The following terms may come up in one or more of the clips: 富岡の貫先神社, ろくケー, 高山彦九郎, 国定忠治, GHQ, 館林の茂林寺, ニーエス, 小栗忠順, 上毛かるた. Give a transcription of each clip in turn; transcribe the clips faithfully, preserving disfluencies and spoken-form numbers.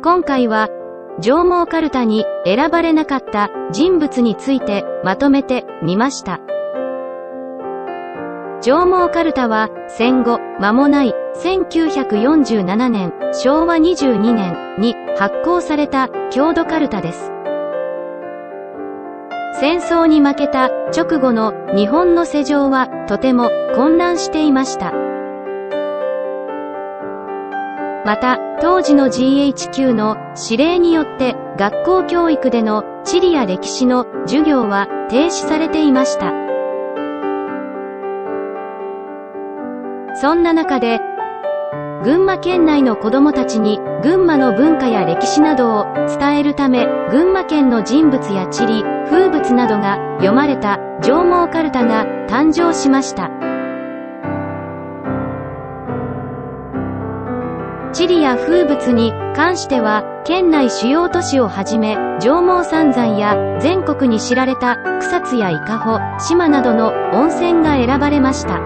今回は、上毛かるたに選ばれなかった人物についてまとめてみました。上毛かるたは戦後間もないせんきゅうひゃくよんじゅうななねんしょうわにじゅうにねんに発行された郷土かるたです。戦争に負けた直後の日本の世情はとても混乱していました。また、当時の ジーエイチキュー の指令によって学校教育での地理や歴史の授業は停止されていました。そんな中で、群馬県内の子供たちに群馬の文化や歴史などを伝えるため、群馬県の人物や地理、風物などが読まれた上毛かるたが誕生しました。地理や風物に関しては、県内主要都市をはじめ、上毛三山や全国に知られた草津や伊香保、志摩などの温泉が選ばれました。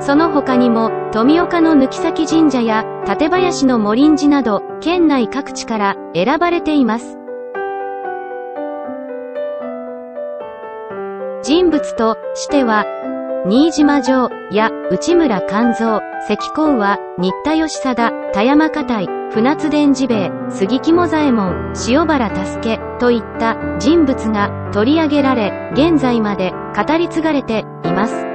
その他にも、富岡の貫先神社や館林の茂林寺など、県内各地から選ばれています。人物としては、新島城や内村勘三、関公は、新田義貞、田山家隊、船津伝次兵衛、杉肝左衛門、塩原佑といった人物が取り上げられ、現在まで語り継がれています。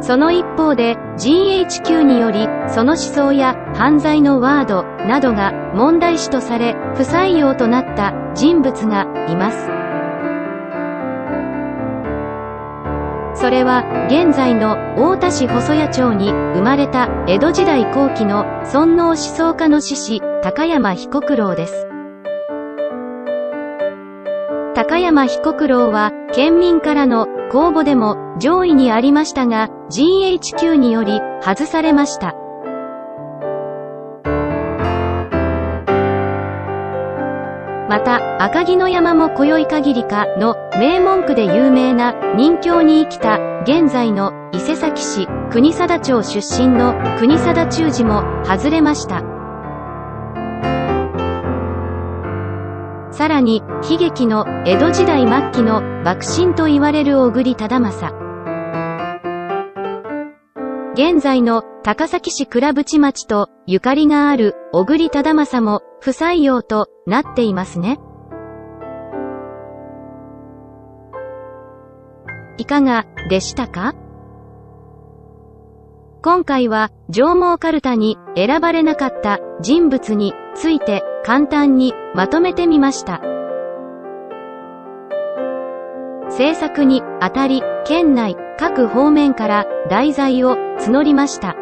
その一方で、ジーエイチキュー により、その思想や犯罪のワードなどが問題視とされ、不採用となった人物がいます。それは、現在の太田市細谷町に生まれた江戸時代後期の尊王思想家の志士、高山彦九郎です。高山彦九郎は、県民からの公募でも上位にありましたが、ジーエイチキュー により外されました。また、赤城の山も今宵限りかの名文句で有名な任侠に生きた現在の伊勢崎市国定町出身の国定忠次も外れました。さらに、悲劇の江戸時代末期の幕臣と言われる小栗忠政。現在の高崎市倉淵町とゆかりがある小栗忠政も不採用となっていますね。いかがでしたか？今回は上毛かるたに選ばれなかった人物について簡単にまとめてみました。制作にあたり、県内各方面から題材を募りました。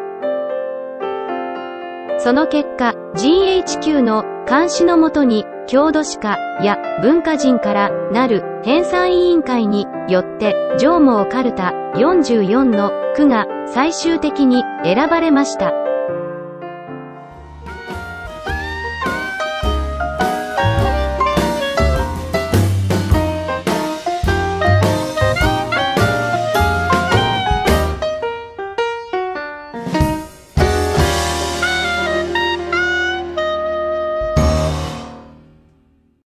その結果、ジーエイチキュー の監視のもとに、郷土史家や文化人からなる編纂委員会によって、上毛かるたよんじゅうよんの区が最終的に選ばれました。